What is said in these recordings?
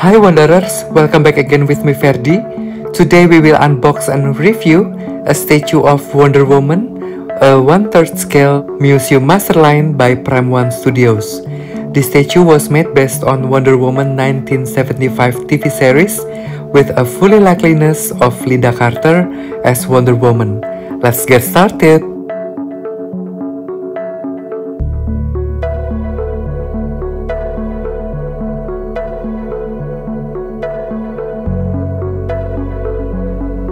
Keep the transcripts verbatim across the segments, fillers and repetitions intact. Hi Wanderers, welcome back again with me Ferdi. Today we will unbox and review a statue of Wonder Woman, a one-third scale Museum Masterline by Prime one Studios. The statue was made based on Wonder Woman nineteen seventy-five T V series with a fully likeliness of Lynda Carter as Wonder Woman. Let's get started!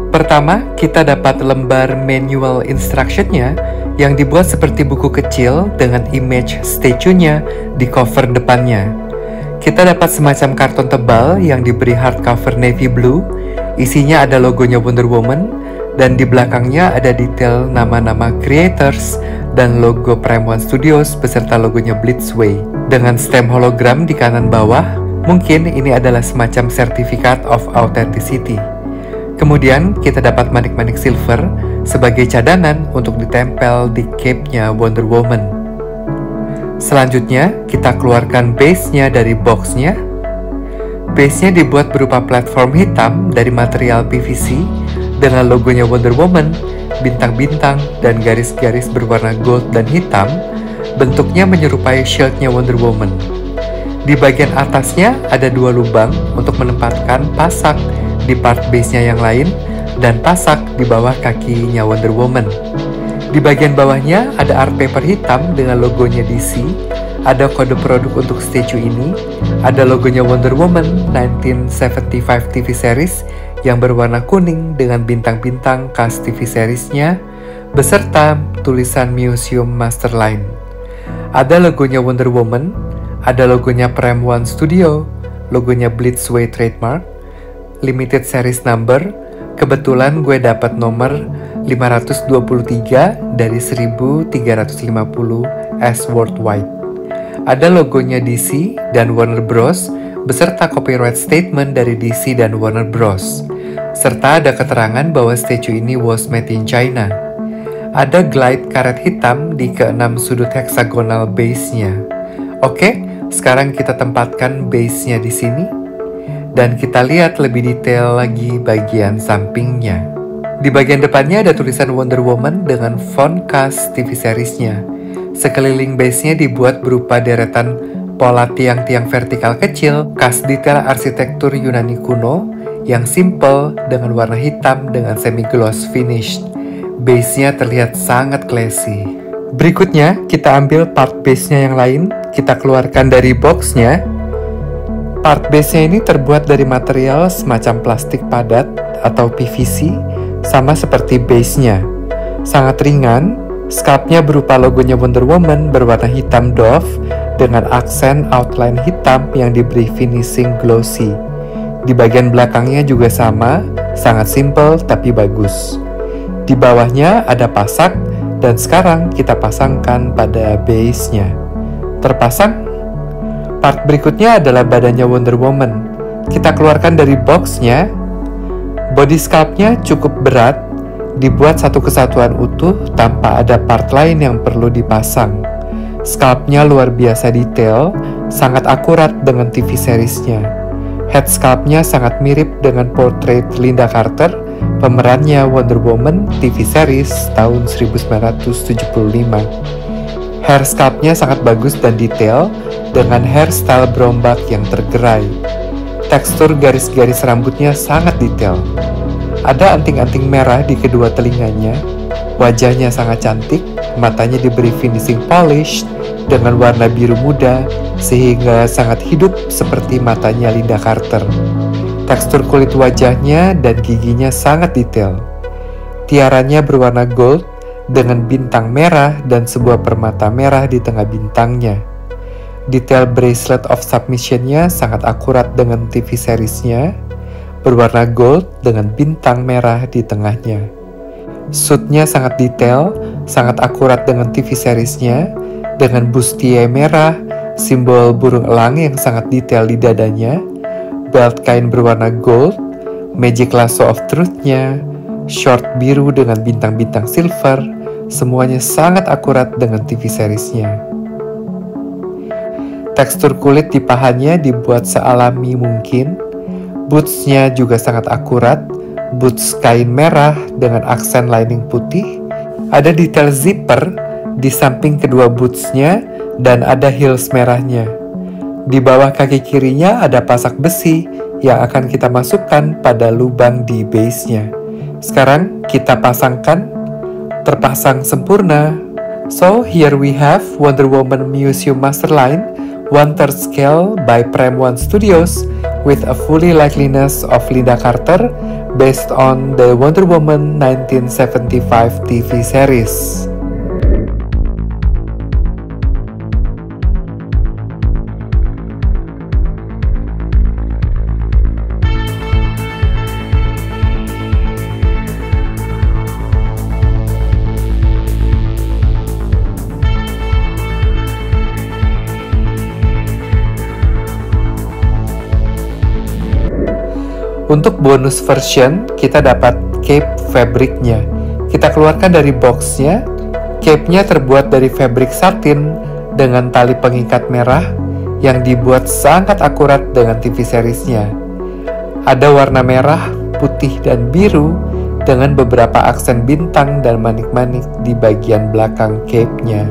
Pertama, kita dapat lembar manual instruction-nya yang dibuat seperti buku kecil dengan image statue-nya di cover depannya. Kita dapat semacam karton tebal yang diberi hardcover navy blue, isinya ada logonya Wonder Woman, dan di belakangnya ada detail nama-nama creators dan logo Prime one Studios beserta logonya Blitzway. Dengan stem hologram di kanan bawah, mungkin ini adalah semacam Certificate of Authenticity. Kemudian, kita dapat manik-manik silver sebagai cadangan untuk ditempel di cape-nya Wonder Woman. Selanjutnya, kita keluarkan base-nya dari box-nya. Base-nya dibuat berupa platform hitam dari material P V C dengan logonya Wonder Woman, bintang-bintang, dan garis-garis berwarna gold dan hitam. Bentuknya menyerupai shield-nya Wonder Woman. Di bagian atasnya ada dua lubang untuk menempatkan pasak di part base-nya yang lain dan pasak di bawah kakinya Wonder Woman. Di bagian bawahnya ada art paper hitam dengan logonya D C, ada kode produk untuk statue ini, ada logonya Wonder Woman nineteen seventy-five T V series yang berwarna kuning dengan bintang-bintang khas T V series-nya beserta tulisan Museum Masterline. Ada logonya Wonder Woman, ada logonya Prime one Studio, logonya Blitzway trademark, limited series number. Kebetulan gue dapat nomor lima ratus dua puluh tiga dari seribu tiga ratus lima puluh as worldwide. Ada logonya D C dan Warner Bros beserta copyright statement dari D C dan Warner Bros, serta ada keterangan bahwa statue ini was made in China. Ada glide karet hitam di keenam sudut hexagonal base-nya. Oke, sekarang kita tempatkan base-nya di sini. Dan kita lihat lebih detail lagi bagian sampingnya. Di bagian depannya ada tulisan Wonder Woman dengan font khas T V series-nya. Sekeliling base-nya dibuat berupa deretan pola tiang-tiang vertikal kecil khas detail arsitektur Yunani kuno yang simple dengan warna hitam dengan semi-gloss finish. Base-nya terlihat sangat classy. Berikutnya, kita ambil part base-nya yang lain, kita keluarkan dari box-nya. Part base-nya ini terbuat dari material semacam plastik padat atau P V C, sama seperti base-nya. Sangat ringan, scarf-nya berupa logonya Wonder Woman berwarna hitam doff dengan aksen outline hitam yang diberi finishing glossy. Di bagian belakangnya juga sama, sangat simple tapi bagus. Di bawahnya ada pasak, dan sekarang kita pasangkan pada base-nya. Terpasang. Part berikutnya adalah badannya Wonder Woman. Kita keluarkan dari box-nya. Body sculpt-nya cukup berat, dibuat satu kesatuan utuh tanpa ada part lain yang perlu dipasang. Sculpt-nya luar biasa detail, sangat akurat dengan T V series-nya. Head sculpt-nya sangat mirip dengan portrait Lynda Carter, pemerannya Wonder Woman T V series tahun seribu sembilan ratus tujuh puluh lima. Hair sculpt-nya sangat bagus dan detail dengan hairstyle berombak yang tergerai. Tekstur garis-garis rambutnya sangat detail. Ada anting-anting merah di kedua telinganya. Wajahnya sangat cantik, matanya diberi finishing polish dengan warna biru muda sehingga sangat hidup seperti matanya Lynda Carter. Tekstur kulit wajahnya dan giginya sangat detail. Tiaranya berwarna gold dengan bintang merah dan sebuah permata merah di tengah bintangnya. Detail bracelet of submission-nya sangat akurat dengan T V series-nya, berwarna gold dengan bintang merah di tengahnya. Suit-nya sangat detail, sangat akurat dengan T V series-nya, dengan bustier merah, simbol burung elang yang sangat detail di dadanya, belt kain berwarna gold, magic lasso of truth-nya, short biru dengan bintang-bintang silver. Semuanya sangat akurat dengan T V series-nya. Tekstur kulit di pahanya dibuat sealami mungkin. Bootsnya juga sangat akurat. Boots kain merah dengan aksen lining putih. Ada detail zipper di samping kedua bootsnya dan ada heels merahnya. Di bawah kaki kirinya ada pasak besi yang akan kita masukkan pada lubang di base-nya. Sekarang kita pasangkan. Terpasang sempurna. So here we have Wonder Woman Museum Masterline one-third scale by Prime one Studios with a fully likeness of Lynda Carter based on the Wonder Woman nineteen seventy-five T V series. Untuk bonus version, kita dapat cape fabriknya. Kita keluarkan dari boxnya. Cape-nya terbuat dari fabrik satin dengan tali pengikat merah yang dibuat sangat akurat dengan T V seriesnya. Ada warna merah, putih, dan biru dengan beberapa aksen bintang dan manik-manik di bagian belakang cape-nya.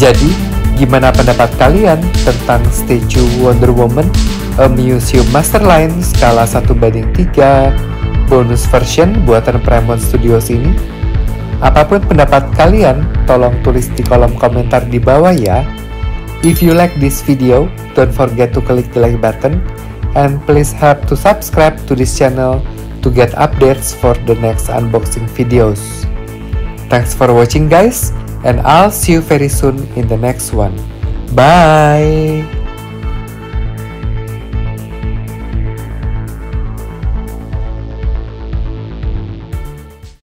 Jadi, gimana pendapat kalian tentang statue Wonder Woman A Museum Masterline skala satu banding tiga bonus version buatan Prime one Studios ini? Apapun pendapat kalian, tolong tulis di kolom komentar di bawah ya. If you like this video, don't forget to click the like button and please help to subscribe to this channel to get updates for the next unboxing videos. Thanks for watching guys. And I'll see you very soon in the next one. Bye!